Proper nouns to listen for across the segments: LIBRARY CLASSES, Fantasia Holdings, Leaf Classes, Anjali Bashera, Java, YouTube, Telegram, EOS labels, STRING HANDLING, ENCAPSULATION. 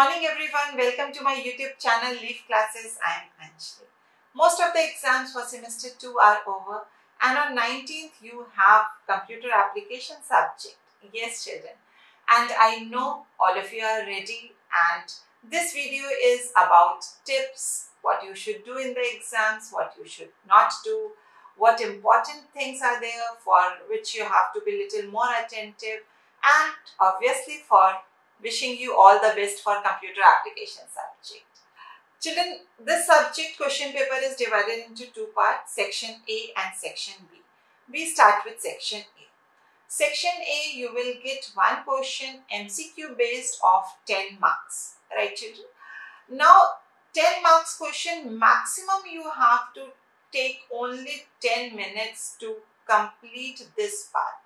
morning everyone, welcome to my YouTube channel Leaf Classes. I am Anjali. Most of the exams for semester 2 are over and on 19th you have computer application subject. Yes children, and I know all of you are ready and this video is about tips, what you should do in the exams, what you should not do, what important things are there for which you have to be little more attentive, and obviously for wishing you all the best for computer application subject. Children, this subject question paper is divided into two parts, section A and section B. We start with section A. Section A, you will get one question MCQ based of 10 marks. Right children? Now, 10 marks question, maximum you have to take only 10 minutes to complete this part.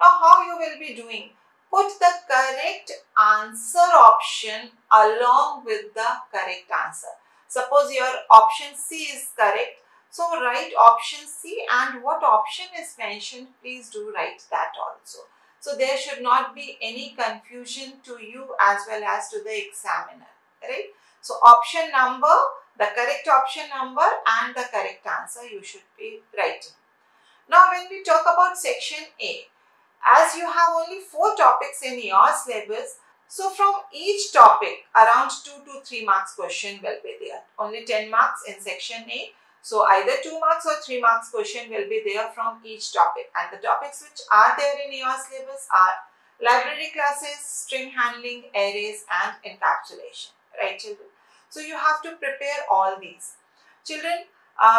Now, how you will be doing? Put the correct answer option along with the correct answer. Suppose your option C is correct. So write option C, and what option is mentioned, please do write that also. So there should not be any confusion to you as well as to the examiner. Right? So option number, the correct option number and the correct answer you should be writing. Now when we talk about section A, as you have only 4 topics in EOS labels, so from each topic around 2 to 3 marks question will be there. Only 10 marks in section A. So either 2 marks or 3 marks question will be there from each topic. And the topics which are there in EOS labels are library classes, string handling, arrays and encapsulation. Right children? So you have to prepare all these. Children,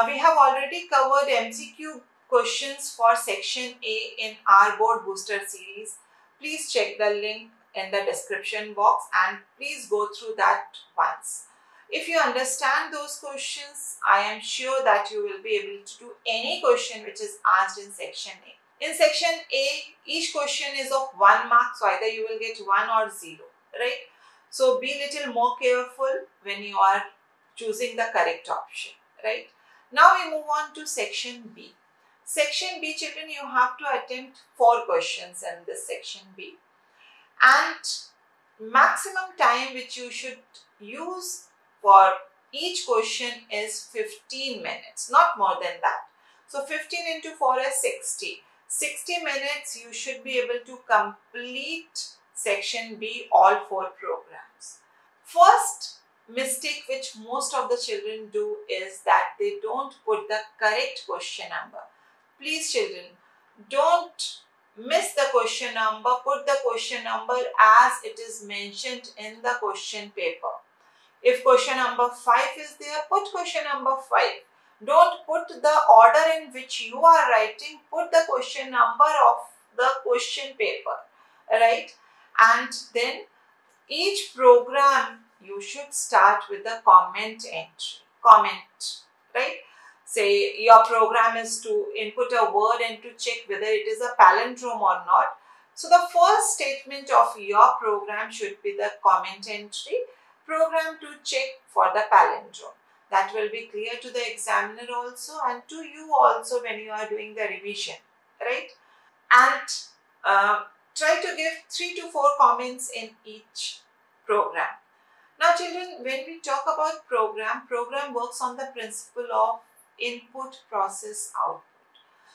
we have already covered MCQ questions for section A in our board booster series. Please check the link in the description box and please go through that once. If you understand those questions, I am sure that you will be able to do any question which is asked in section A. In section A, each question is of 1 mark, so either you will get 1 or 0, right? So be little more careful when you are choosing the correct option, right? Now we move on to section B. Section B children, you have to attempt 4 questions in this section B, and maximum time which you should use for each question is 15 minutes, not more than that. So 15 into 4 is 60. 60 minutes you should be able to complete section B, all 4 programs. First mistake which most of the children do is that they don't put the correct question number. Please children, don't miss the question number, put the question number as it is mentioned in the question paper. If question number 5 is there, put question number 5. Don't put the order in which you are writing, put the question number of the question paper, right? And then each program you should start with the comment entry, comment, right? Say your program is to input a word and to check whether it is a palindrome or not. So the first statement of your program should be the comment entry, program to check for the palindrome. That will be clear to the examiner also and to you also when you are doing the revision, right? And try to give 3 to 4 comments in each program. Now children, when we talk about program, program works on the principle of input, process, output.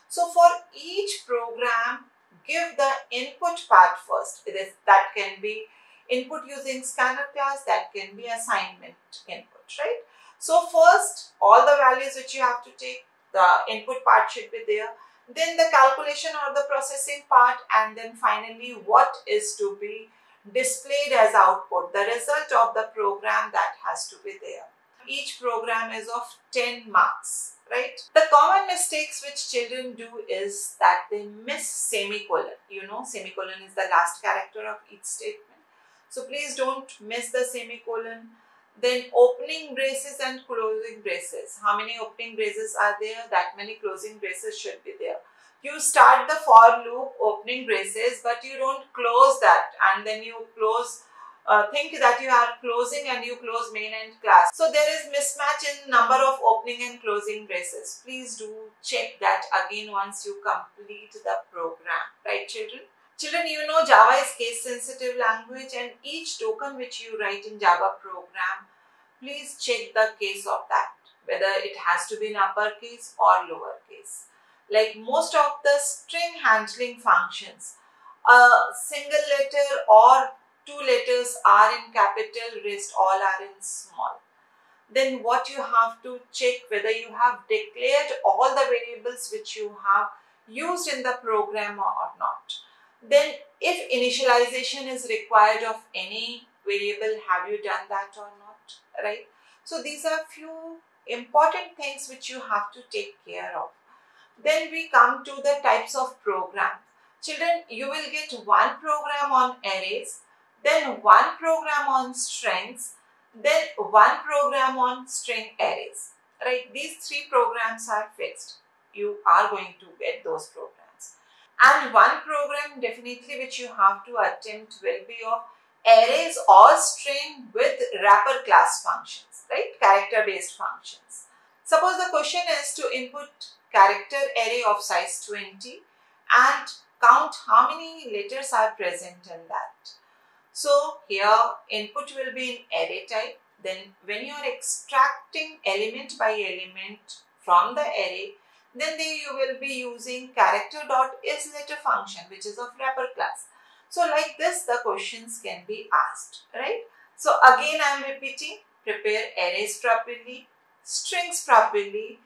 So for each program, give the input part first. That can be input using scanner class, that can be assignment input, right? So first, all the values which you have to take, the input part should be there. Then the calculation or the processing part, and then finally what is to be displayed as output, the result of the program, that has to be there. Each program is of 10 marks, right? The common mistakes which children do is that they miss semicolon. You know, semicolon is the last character of each statement. So please don't miss the semicolon. Then opening braces and closing braces. How many opening braces are there? That many closing braces should be there. You start the for loop opening braces, but you don't close that, and then you close think that you are closing and you close main and class. So there is mismatch in number of opening and closing braces. Please do check that again once you complete the program. Right children? Children, you know Java is case sensitive language, and each token which you write in Java program, please check the case of that, whether it has to be in uppercase or lowercase. Like most of the string handling functions, a single letter or two letters are in capital, rest all are in small. Then what you have to check whether you have declared all the variables which you have used in the program or not. Then if initialization is required of any variable, have you done that or not, right? So these are few important things which you have to take care of. Then we come to the types of program. Children, you will get one program on arrays, then one program on strings, then one program on string arrays, right? These three programs are fixed. You are going to get those programs. And one program definitely which you have to attempt will be of arrays or string with wrapper class functions, right? Character based functions. Suppose the question is to input character array of size 20 and count how many letters are present in that. So here input will be in array type. Then when you are extracting element by element from the array, then you will be using character.isLetter function, which is of wrapper class. So like this the questions can be asked, right? So again I am repeating, prepare arrays properly, strings properly,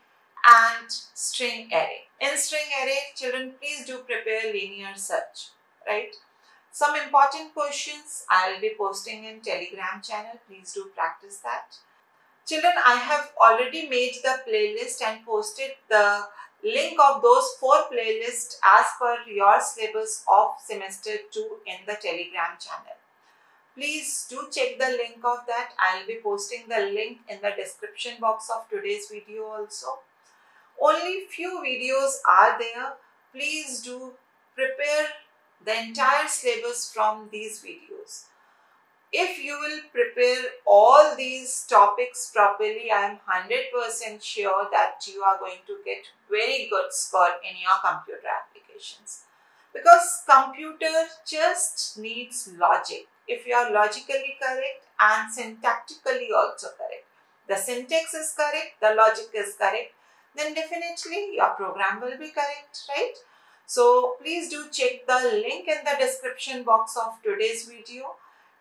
and string array. In string array, children, please do prepare linear search, right? Some important questions I will be posting in Telegram channel. Please do practice that. Children, I have already made the playlist and posted the link of those four playlists as per your syllabus of semester 2 in the Telegram channel. Please do check the link of that. I will be posting the link in the description box of today's video also. Only few videos are there. Please do prepare the entire syllabus from these videos. If you will prepare all these topics properly, I am 100% sure that you are going to get very good score in your computer applications. Because computer just needs logic. If you are logically correct and syntactically also correct, the syntax is correct, the logic is correct, then definitely your program will be correct, right? So please do check the link in the description box of today's video.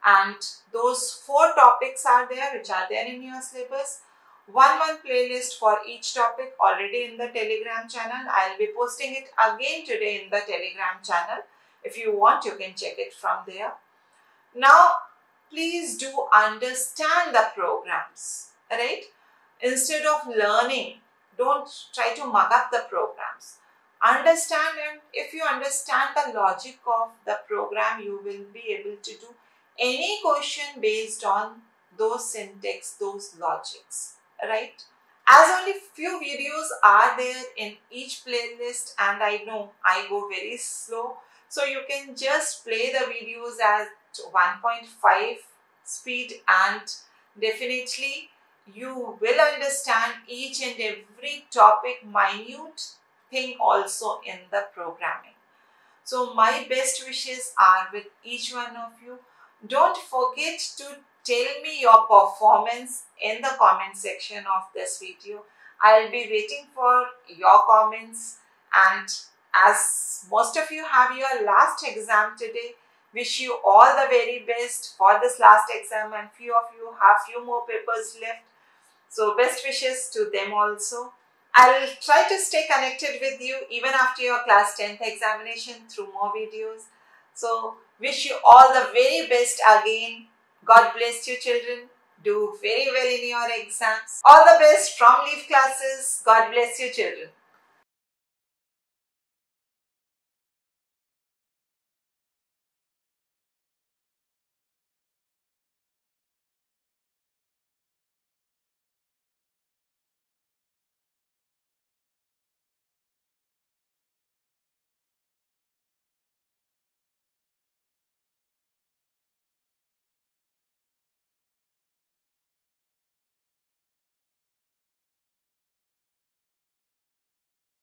And those four topics are there, which are there in your syllabus. One playlist for each topic already in the Telegram channel. I'll be posting it again today in the Telegram channel. If you want, you can check it from there. Now, please do understand the programs, right? Instead of learning, don't try to mug up the programs. Understand, and if you understand the logic of the program, you will be able to do any question based on those syntax, those logics, right? As only few videos are there in each playlist, and I know I go very slow, so you can just play the videos at 1.5 speed and definitely you will understand each and every topic, minute thing also in the programming. So my best wishes are with each one of you. Don't forget to tell me your performance in the comment section of this video. I'll be waiting for your comments, and as most of you have your last exam today, wish you all the very best for this last exam, and few of you have few more papers left. So best wishes to them also. I'll try to stay connected with you even after your class 10th examination through more videos. So wish you all the very best again. God bless you, children. Do very well in your exams. All the best from Leaf Classes. God bless you, children.